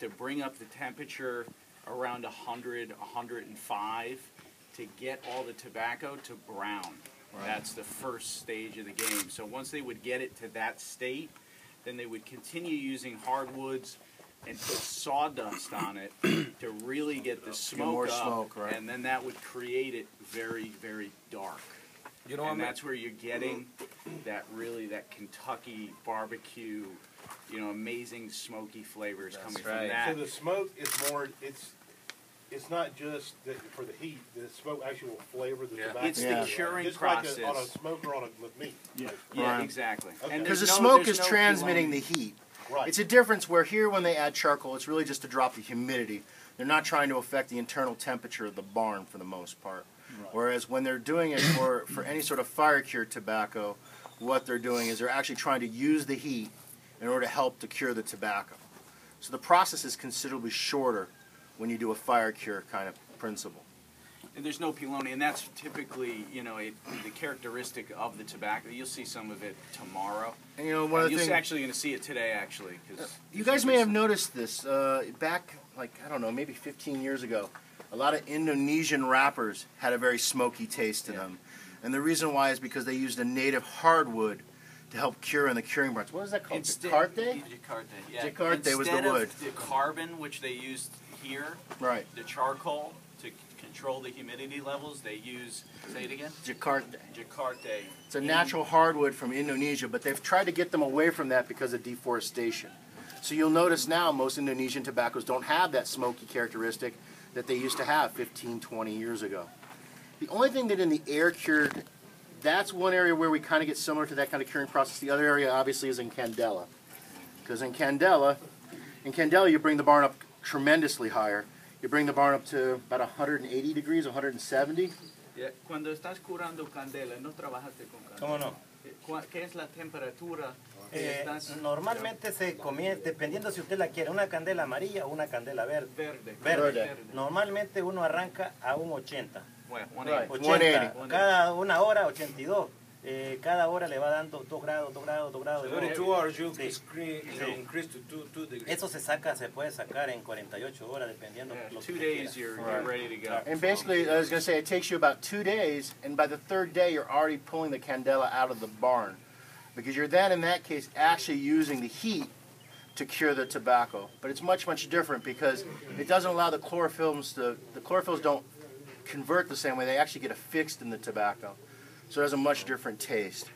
to bring up the temperature around 100, 105 to get all the tobacco to brown. Right. That's the first stage of the game. So once they would get it to that state, then they would continue using hardwoods and put sawdust on it to really get the smoke up, right? And then that would create it very, very dark. You know, and that's where you're getting that really, that Kentucky barbecue, you know, amazing smoky flavors coming from that. So the smoke is more, it's not just for the heat. The smoke actually will flavor the tobacco. It's the curing process. Like on a smoker on a, with meat. Yeah, yeah, exactly. Okay. Because the smoke is transmitting the heat. Right. It's a difference where here when they add charcoal, it's really just to drop the humidity. They're not trying to affect the internal temperature of the barn for the most part. Right. Whereas when they're doing it for any sort of fire-cured tobacco, what they're doing is they're actually trying to use the heat in order to help to cure the tobacco. So the process is considerably shorter when you do a fire-cure kind of principle. And there's no peloni, and that's typically, you know, the characteristic of the tobacco. You'll see some of it tomorrow. And, you know, one of the things you're actually going to see it today, actually. Cause you guys may have noticed this back, like I don't know, maybe 15 years ago. A lot of Indonesian wrappers had a very smoky taste to them, and the reason why is because they used a native hardwood to help cure in the curing process. What is that called? Jacarte. Jacarte was the wood. The carbon which they used here, right? The charcoal. Control the humidity levels. They use, say it again? Jacarte. Jacarte. It's a natural hardwood from Indonesia, but they've tried to get them away from that because of deforestation. So you'll notice now most Indonesian tobaccos don't have that smoky characteristic that they used to have 15, 20 years ago. The only thing that in the air cured, that's one area where we kind of get similar to that kind of curing process. The other area obviously is in candela. Because in candela you bring the barn up tremendously higher. You bring the barn up to about 180 degrees, 170. Yeah. Cuando estás curando candela, no trabajaste con candela. ¿Cómo no? ¿Qué es la temperatura? Normalmente se comienza, dependiendo si usted la quiere, una candela amarilla o una candela verde. Verde. Normalmente uno arranca a un 80. Bueno, 180. Cada una hora, 82. Cada hora le va dando 2 grados. Eso se saca, se puede sacar en 48 horas dependiendo. Lo que days you're ready to go. And basically, I was going to say, it takes you about 2 days, and by the third day, you're already pulling the candela out of the barn, because you're then, in that case, actually using the heat to cure the tobacco. But it's much, much different because it doesn't allow the chlorophylls to. The chlorophylls don't convert the same way. They actually get affixed in the tobacco. So it has a much different taste.